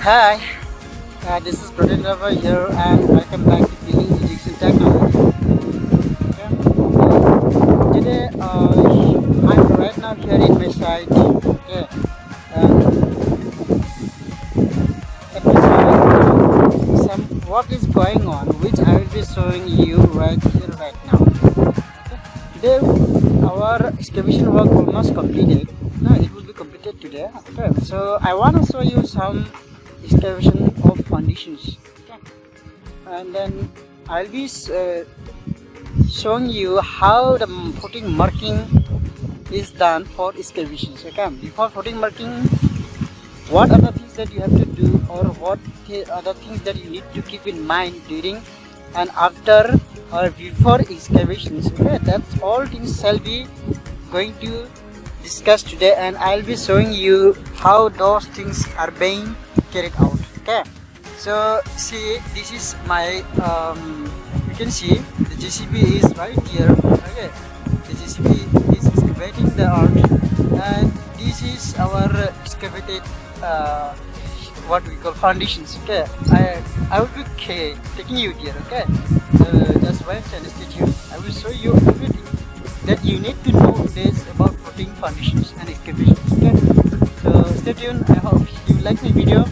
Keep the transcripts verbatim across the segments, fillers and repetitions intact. Hi, uh, this is Prudent Rover here and welcome back to Building Execution Technology. Okay. Today uh, I'm right now here in my site. Okay. Uh, episode, some work is going on which I will be showing you right here right now. Okay. Today our excavation work almost completed. No, it will be completed today. Okay. So I want to show you some excavation of foundations, okay. And then I'll be uh, showing you how the footing marking is done for excavations. Okay, before footing marking, what other things that you have to do, or what th other things that you need to keep in mind during and after or before excavations. Okay, that's all things shall be going to discuss today, and I'll be showing you how those things are being carried out. Okay, so see, this is my um, you can see the J C B is right here. Okay, the J C B is excavating the earth, and this is our excavated uh, what we call foundations. Okay, I I will be taking you there. Okay, uh, just wait and stay tuned. I will show you everything that you need to know this about footing, foundations and excavations. Okay, so stay tuned. I hope you like my video.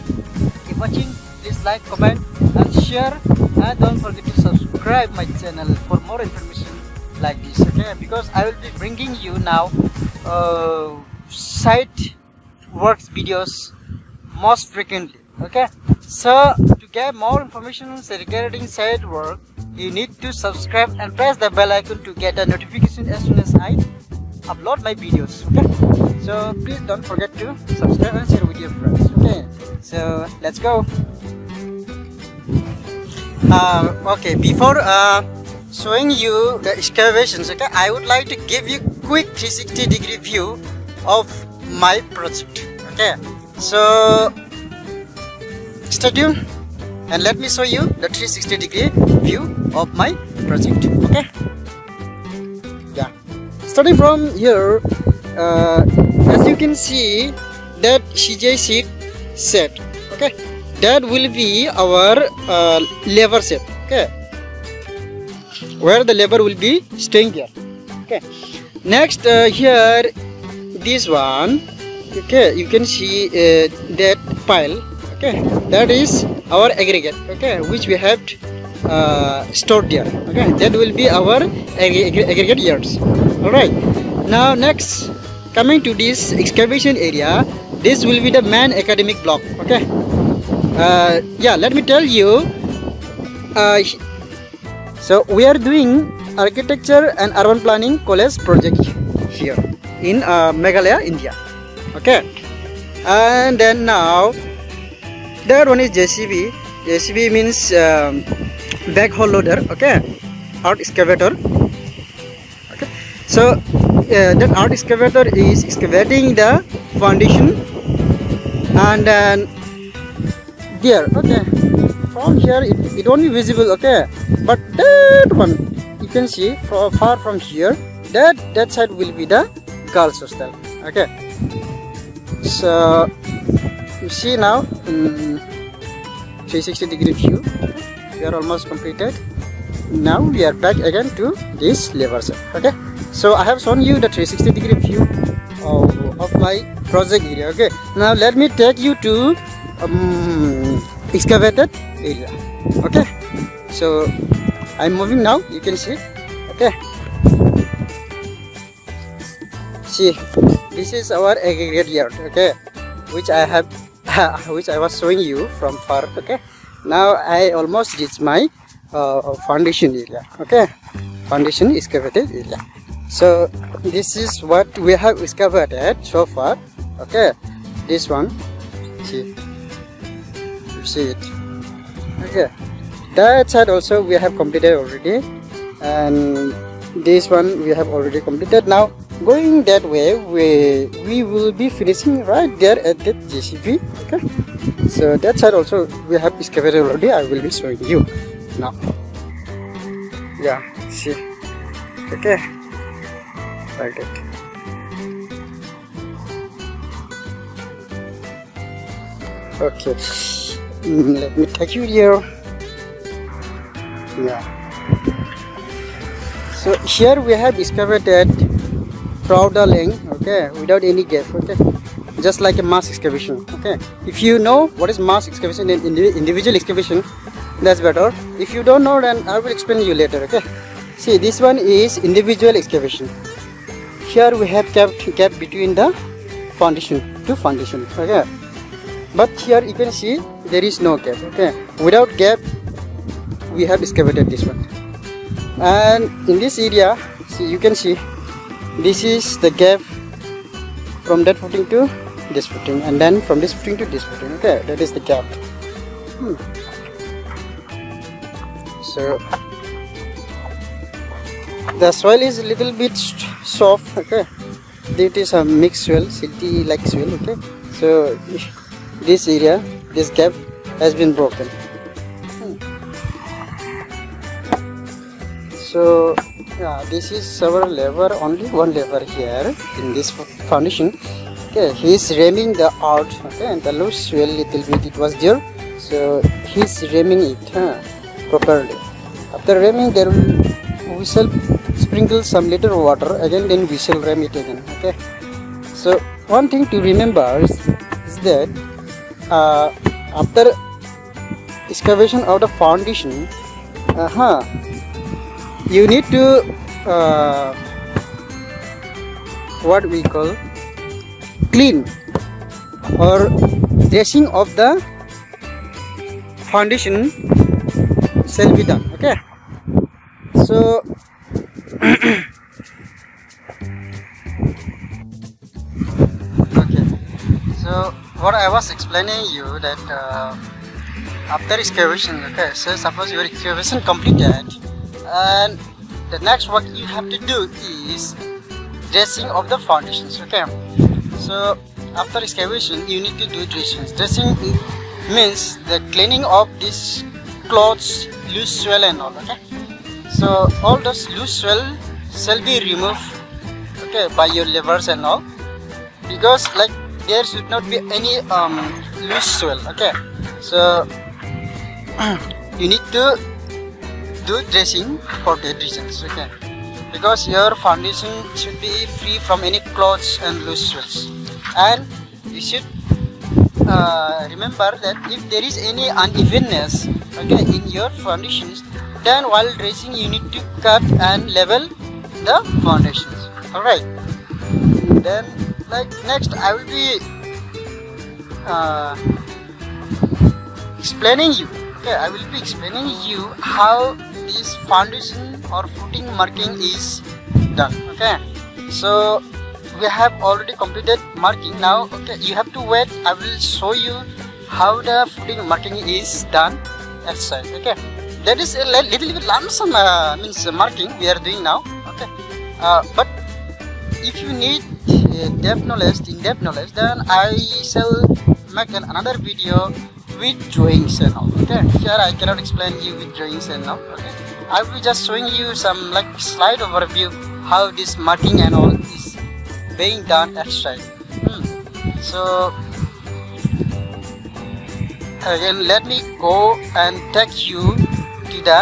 Keep watching, please like, comment and share, and don't forget to subscribe my channel for more information like this. Okay, because I will be bringing you now uh, site works videos most frequently. Okay, so to get more information regarding site work, you need to subscribe and press the bell icon to get a notification as soon as I upload my videos. Okay, so please don't forget to subscribe and share with your friends. Okay, so let's go. Uh, okay, before uh, showing you the excavations, okay, I would like to give you quick three sixty degree view of my project. Okay, so stay tuned and let me show you the three sixty degree view of my project. Okay, yeah, starting from here, uh, as you can see that C J sheet set. Okay, that will be our uh, lever set. Okay, where the lever will be staying here. Okay, next uh, here this one. Okay, you can see uh, that pile. Okay, that is our aggregate. Okay, which we have uh, stored here. Okay, that will be our ag ag aggregate yards. All right. Now next, coming to this excavation area, this will be the main academic block. Okay. Uh, yeah, let me tell you. Uh, so we are doing architecture and urban planning college project here in uh, Meghalaya, India. Okay. And then now, that one is J C B. J C B means um, backhoe loader. Okay, earth excavator. Okay, so uh, that earth excavator is excavating the foundation, and then there. Okay, from here it, it won't be visible. Okay, but that one you can see from far from here. That that side will be the girls' hostel. Okay, so you see now in three sixty degree view, we are almost completed. Now we are back again to this lever set. Okay, so I have shown you the three sixty degree view of, of my project area. Okay, now let me take you to um, excavated area. Okay, so I'm moving now, you can see. Okay, see, this is our aggregate yard. Okay, which I have Uh, which I was showing you from far. Okay, now I almost reached my uh, foundation area. Okay, foundation excavated area. So this is what we have excavated so far. Okay, this one, see, you see it. Okay, that side also we have completed already, and this one we have already completed. Now going that way, we we will be finishing right there at that J C B. Okay, so that side also we have excavated already. I will be showing you now. Yeah, see. Okay, like that. Okay, Let me take you here. Yeah. So here we have discovered that proudaling, okay, without any gap, okay, just like a mass excavation, okay. If you know what is mass excavation and individual excavation, that's better. If you don't know, then I will explain you later, okay. See, this one is individual excavation. Here we have kept gap between the foundation to foundation, okay. But here you can see there is no gap, okay. Without gap, we have excavated this one. And in this area, see, you can see this is the gap from that footing to this footing, and then from this footing to this footing, okay. That is the gap. hmm. So the soil is a little bit soft, okay. It is a mixed soil, silty like soil, okay. So this area, this gap has been broken. So yeah, this is our labor, only one labor here in this foundation, okay. He is ramming the out, okay, and the loose soil little bit it was there, so he is ramming it huh, properly. After ramming, there will we shall sprinkle some little water again, then we shall ram it again, okay. So one thing to remember is, is that uh, after excavation of the foundation, uh -huh, you need to uh, what we call clean or dressing of the foundation shall be done, okay. So okay, so what I was explaining you that uh, after excavation, okay, so suppose your excavation completed, and the next work you have to do is dressing of the foundations, okay. So after excavation you need to do dressings. Dressing means the cleaning of these cloths, loose soil and all, okay. So all those loose soil shall be removed, okay, by your labors and all, because like there should not be any um, loose soil, okay. So you need to do dressing for that reasons, okay, because your foundation should be free from any clods and loose soils. And you should uh, remember that if there is any unevenness, okay, in your foundations, then while dressing you need to cut and level the foundations, alright. Then like next I will be uh, explaining you, okay, I will be explaining you how this foundation or footing marking is done, okay. So we have already completed marking now, okay, you have to wait, I will show you how the footing marking is done outside, okay. That is a little bit lump sum uh, means marking we are doing now, okay. Uh, but if you need uh, depth knowledge, in depth knowledge, then I shall make an, another video with drawings and all, okay. Here I cannot explain you with drawings and all, okay. I will be just showing you some like slide overview how this marking and all is being done at site. Hmm. So again, let me go and take you to the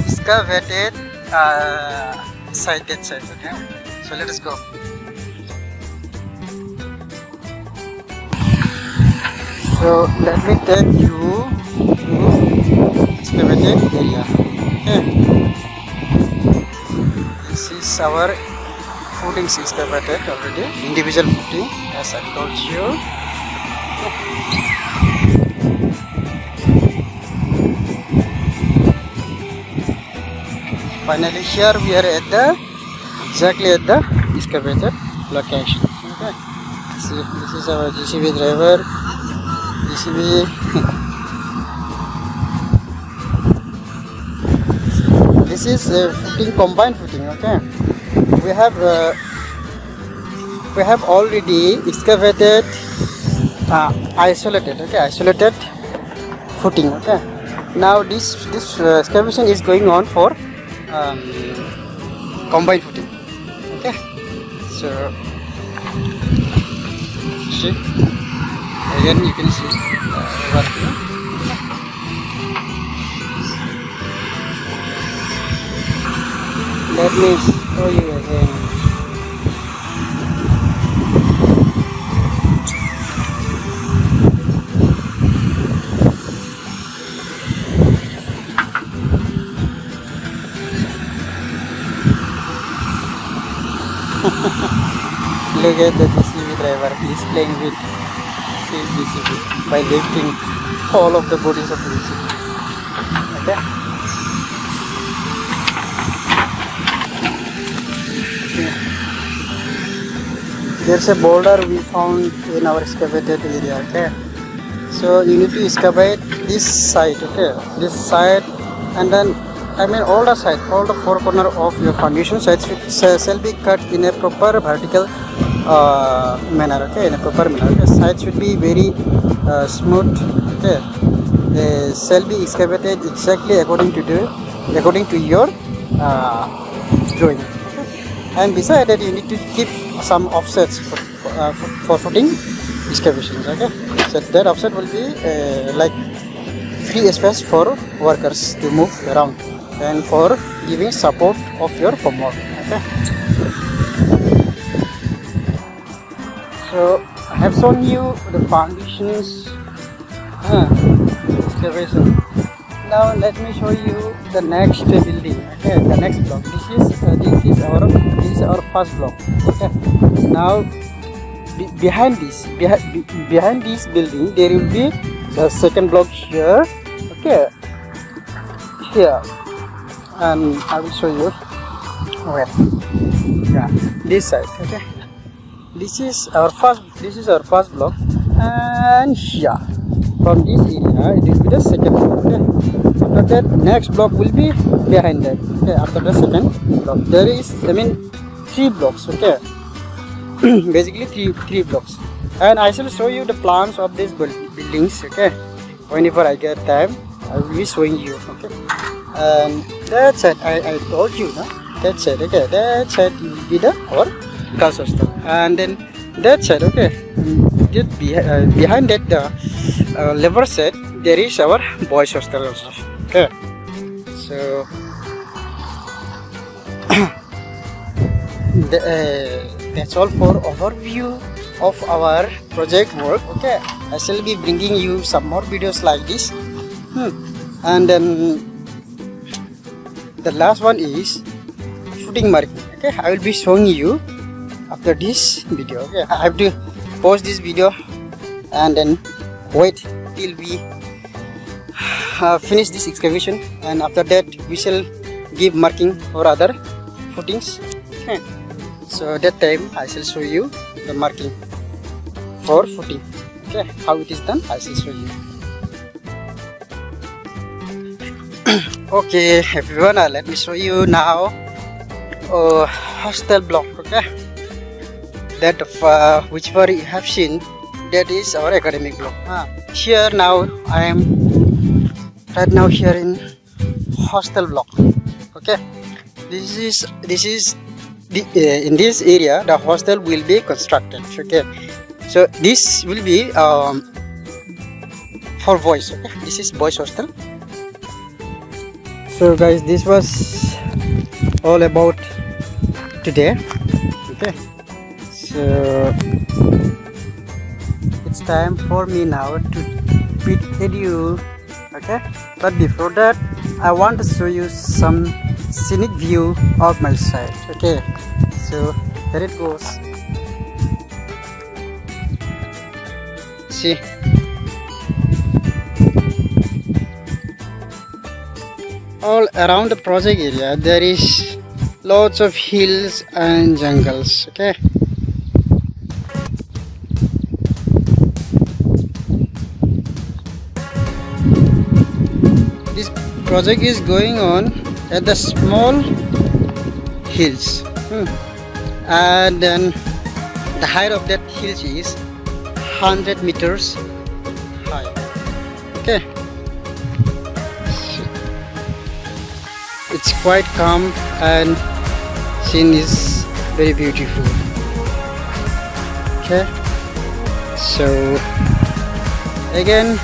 excavated uh, site, that site, okay. So let us go. So let me take you to excavated area, okay. This is our footings excavated already, individual footing as I told you, okay. Finally here we are at the exactly at the excavated location, okay. See, this is our J C B driver, J C B this is a footing, combined footing, okay. We have uh, we have already excavated uh, isolated, okay, isolated footing, okay. Now this this uh, excavation is going on for Um, combined footing, okay. So see, again you can see uh, Let me show you again. Look at the J C B driver. He is playing with his J C B by lifting all of the bodies of the J C B. Like that. There's a boulder we found in our excavated area, okay? So you need to excavate this side, okay? This side, and then, I mean all the side, all the four corner of your foundation sides shall be cut in a proper vertical uh, manner, okay? In a proper manner, okay? Sides should be very uh, smooth, okay? They shall be excavated exactly according to, the, according to your uh, drawing. And beside that, you need to keep some offsets for, for, uh, for, for footing excavations, okay? So that offset will be uh, like free space for workers to move around and for giving support of your formwork, okay? So I have shown you the foundations uh, excavation. Now let me show you the next building, okay? The next block. This is uh, this is our this is our first block. Okay. Now be, behind this behind be, behind this building there will be a second block here. Okay. Here, and I will show you where. Yeah. This side. Okay. This is our first. This is our first block, and here. From this area, it will be the second block. Okay? After that, next block will be behind that. Okay? After the second block, there is, I mean, three blocks. Okay, basically three three blocks. And I shall show you the plans of these buildings. Okay, whenever I get time, I will be showing you. Okay, and that's it. I I told you, no? That's it. Okay, that's it. Will be the our castle store. And then that's it. Okay, just be, uh, behind that the. Uh, lever set there is our boys hostel also, okay? So the, uh, that's all for overview of our project work, okay? I shall be bringing you some more videos like this. hmm. And then the last one is footing marking, okay? I will be showing you after this video, okay? I have to pause this video and then wait till we uh, finish this excavation, and after that we shall give marking or other footings, okay? So that time I shall show you the marking for footing, okay? How it is done I shall show you. Okay everyone, uh, let me show you now uh, hostel block, okay? That of uh, whichever you have seen, that is our academic block. ah, Here now I am right now here in hostel block, okay? This is this is the, uh, in this area the hostel will be constructed, okay? So this will be um, for boys, okay? This is boys hostel. So guys, this was all about today, okay? So it's time for me now to bid adieu, okay? But before that, I want to show you some scenic view of my site, okay? So here it goes. See, all around the project area there is lots of hills and jungles, okay? Project is going on at the small hills, hmm. and then the height of that hills is one hundred meters high, okay? It's quite calm and scene is very beautiful, okay? So again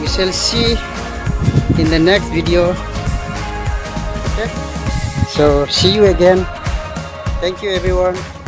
we shall see in the next video. Okay, so see you again. Thank you everyone.